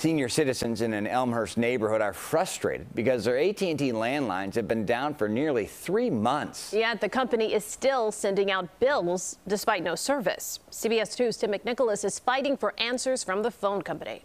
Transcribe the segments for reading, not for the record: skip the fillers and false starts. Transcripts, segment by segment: Senior citizens in an Elmhurst neighborhood are frustrated because their AT&T landlines have been down for nearly 3 months. Yet the company is still sending out bills despite no service. CBS 2's Tim McNicholas is fighting for answers from the phone company.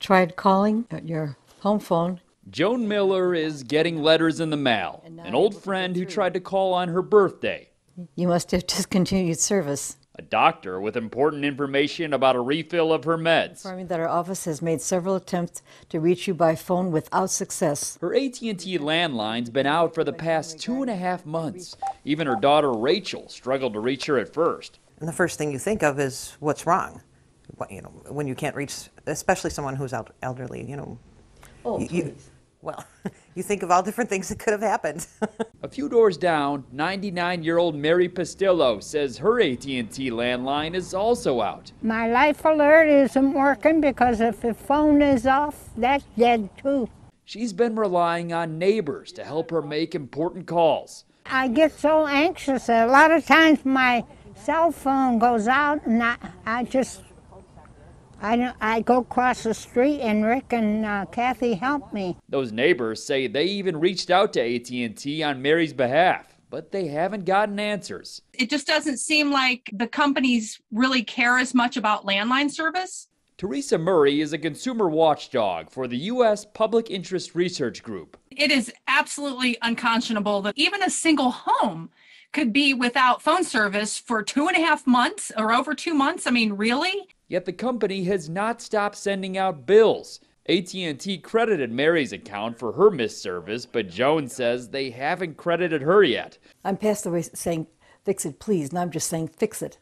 Tried calling at your home phone. Joan Miller is getting letters in the mail, an old friend who tried to call on her birthday. You must have discontinued service. A doctor with important information about a refill of her meds. Informing that our office has made several attempts to reach you by phone without success. Her AT&T landline's been out for the past 2.5 months. Even her daughter Rachel struggled to reach her at first. And the first thing you think of is what's wrong. What, you know, when you can't reach, especially someone who's elderly, you know. Oh, please. Well, you think of all different things that could have happened. A few doors down, 99-year-old Mary Pastillo says her AT&T landline is also out. My life alert isn't working because if the phone is off, that's dead too. She's been relying on neighbors to help her make important calls. I get so anxious that a lot of times my cell phone goes out and I go across the street and Rick and Kathy help me. Those neighbors say they even reached out to AT&T on Mary's behalf, but they haven't gotten answers. It just doesn't seem like the companies really care as much about landline service. Teresa Murray is a consumer watchdog for the U.S. Public Interest Research Group. It is absolutely unconscionable that even a single home could be without phone service for 2.5 months or over 2 months. I mean, really? Yet the company has not stopped sending out bills. AT&T credited Mary's account for her missed service, but Joan says they haven't credited her yet. I'm past the way saying, fix it, please, and I'm just saying, fix it.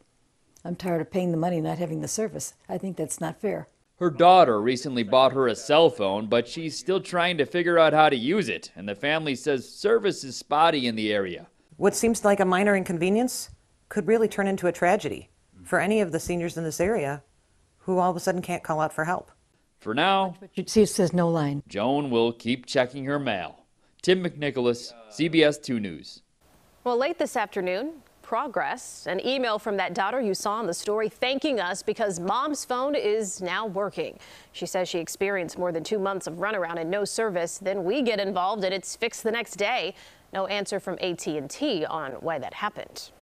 I'm tired of paying the money and not having the service. I think that's not fair. Her daughter recently bought her a cell phone, but she's still trying to figure out how to use it, and the family says service is spotty in the area. What seems like a minor inconvenience could really turn into a tragedy for any of the seniors in this area who all of a sudden can't call out for help. For now, it says no line. Joan will keep checking her mail. Tim McNicholas, CBS 2 News. Well, late this afternoon, progress, an email from that daughter you saw in the story thanking us because mom's phone is now working. She says she experienced more than 2 months of runaround and no service. Then we get involved and it's fixed the next day. No answer from AT&T on why that happened.